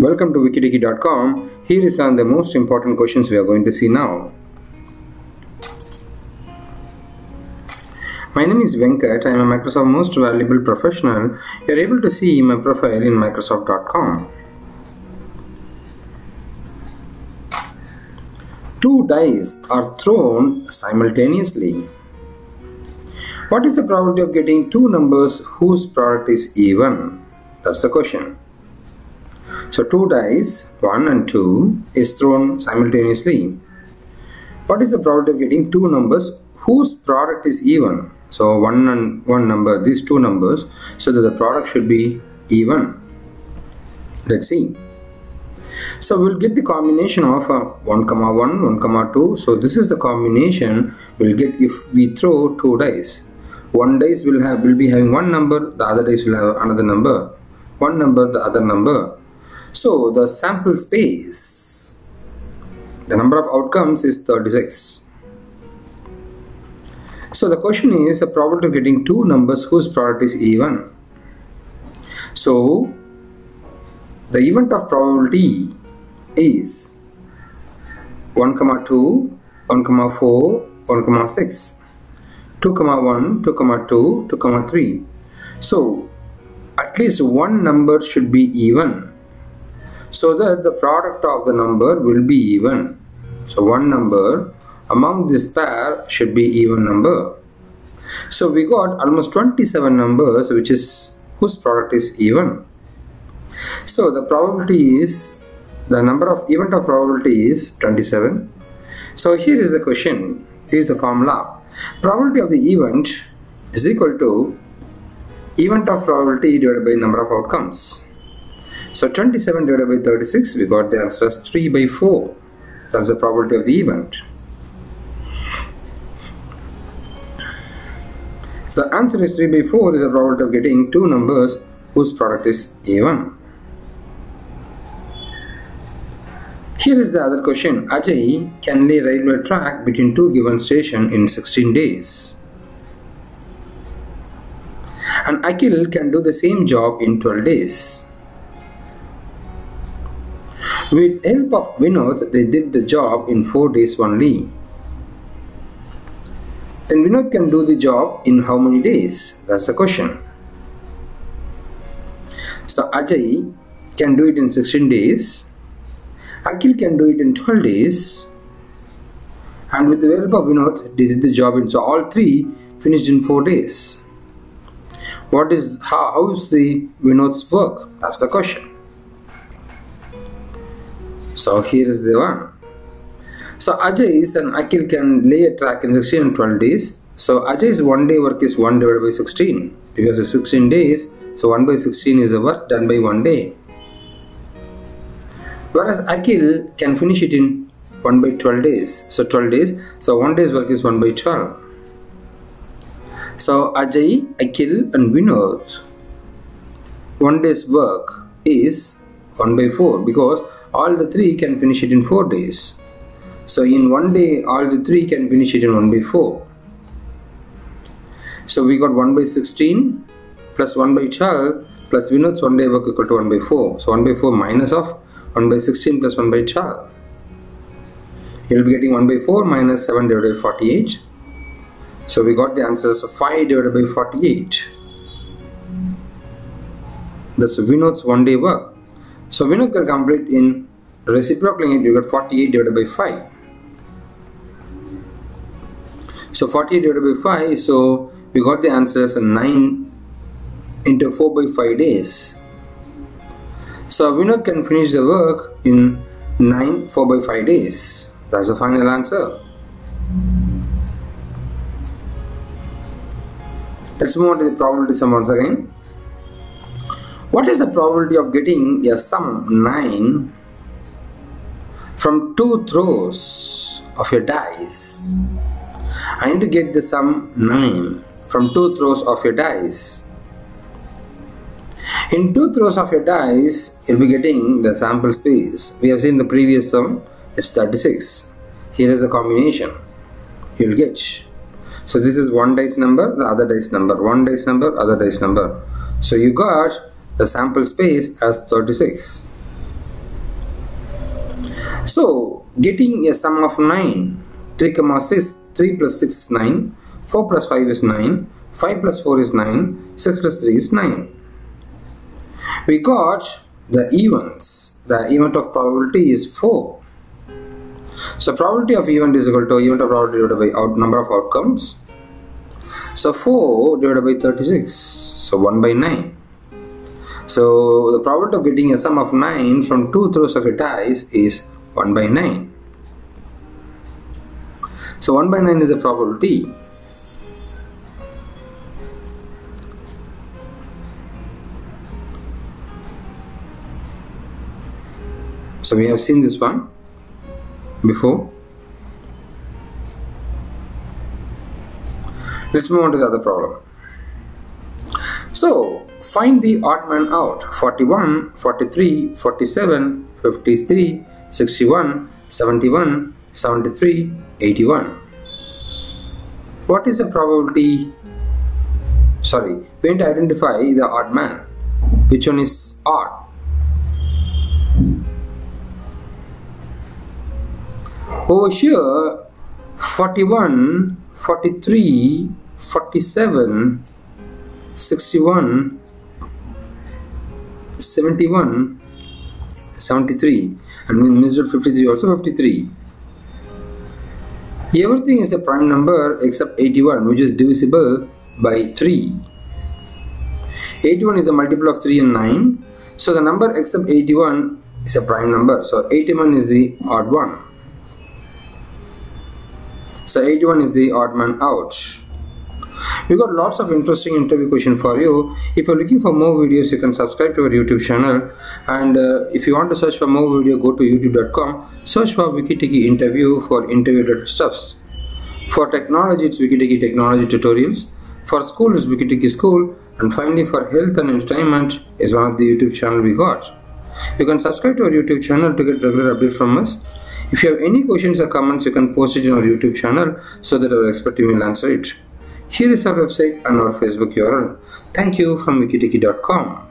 Welcome to wikidiki.com. Here is on the most important questions we are going to see now. My name is Venkat. I am a Microsoft Most Valuable Professional. You are able to see my profile in Microsoft.com. 2 dice are thrown simultaneously. What is the probability of getting 2 numbers whose product is even? That's the question. So 2 dice, 1 and 2, is thrown simultaneously. What is the probability of getting 2 numbers whose product is even? So 1 and 1 number, these 2 numbers, so that the product should be even. Let's see. So we'll get the combination of 1 comma 1, 1 comma 2. So this is the combination we'll get if we throw 2 dice. One dice will be having one number, the other dice will have another number. One number, the other number. So the sample space, the number of outcomes is 36. So the question is the probability of getting 2 numbers whose product is even. So the event of probability is 1 comma 2, 1 comma 4, 1 comma 6, 2 comma 1, 2 comma 2, 2 comma 3. So at least one number should be even, so that the product of the number will be even. So one number among this pair should be even number. So we got almost 27 numbers which is whose product is even. So the probability is, the number of event of probability is 27. So here is the question, here is the formula. Probability of the event is equal to event of probability divided by number of outcomes. So 27 divided by 36, we got the answer as 3 by 4. That's the probability of the event. So the answer is 3 by 4 is the probability of getting 2 numbers whose product is even. Here is the other question. Ajay can lay railway track between 2 given stations in 16 days. And Akhil can do the same job in 12 days. With help of Vinod, they did the job in 4 days only. Then Vinod can do the job in how many days? That's the question. So Ajay can do it in 16 days. Akhil can do it in 12 days, and with the help of Vinod they did the job in, so all 3 finished in 4 days. What is, how is the Vinod's work? That's the question. So here is the one. So Ajay's and Akhil can lay a track in 16 and 12 days. So Ajay's 1 day work is 1 divided by 16, because it's 16 days, so 1 by 16 is the work done by 1 day. Whereas Akhil can finish it in 1 by 12 days. So 12 days. So 1 day's work is 1 by 12. So Ajay, Akhil and Vinod, 1 day's work is 1 by 4. Because all the 3 can finish it in 4 days. So in 1 day all the 3 can finish it in 1 by 4. So we got 1 by 16 plus 1 by 12 plus Vinod's 1 day work equal to 1 by 4. So 1 by 4 minus of 1 by 16 plus 1 by 12. You will be getting 1 by 4 minus 7 divided by 48. So we got the answers of 5 divided by 48. That's Vinod's 1 day work. So Vinod can complete in reciprocal it, you got 48 divided by 5. So 48 divided by 5, so we got the answers 9 into 4 by 5 days. So Vinod can finish the work in 9 4 by 5 days. That's the final answer. Let's move on to the probability sum once again. What is the probability of getting a sum 9 from 2 throws of your dice? I need to get the sum 9 from 2 throws of your dice. In 2 throws of your dice, you'll be getting the sample space. We have seen the previous sum, it's 36. Here is the combination you'll get. So this is one dice number, the other dice number, one dice number, other dice number. So you got the sample space as 36. So getting a sum of 9, 3, 6, 3 plus 6 is 9, 4 plus 5 is 9, 5 plus 4 is 9, 6 plus 3 is 9. We got the events. The event of probability is 4. So probability of event is equal to event of probability divided by number of outcomes. So 4 divided by 36. So 1 by 9. So the probability of getting a sum of 9 from 2 throws of a dice is 1 by 9. So 1 by 9 is the probability. So we have seen this one before. Let's move on to the other problem. So find the odd man out. 41, 43, 47, 53, 61, 71, 73, 81. What is the probability? Sorry, we need to identify the odd man. Which one is odd? Over here, 41, 43, 47, 61, 71, 73, and we missed 53 also, 53. Everything is a prime number except 81, which is divisible by 3. 81 is a multiple of 3 and 9. So the number except 81 is a prime number. So 81 is the odd one. So 81 is the odd man out. We got lots of interesting interview question for you. If you're looking for more videos, you can subscribe to our YouTube channel. And if you want to search for more video, go to youtube.com. Search for Wikitiki interview for interview stuffs. For technology, it's Wikitiki technology tutorials. For school, it's Wikitiki school. And finally, for health and entertainment is one of the YouTube channel we got. You can subscribe to our YouTube channel to get regular update from us. If you have any questions or comments, you can post it in our YouTube channel so that our expert team will answer it. Here is our website and our Facebook URL. Thank you from wikidiki.com.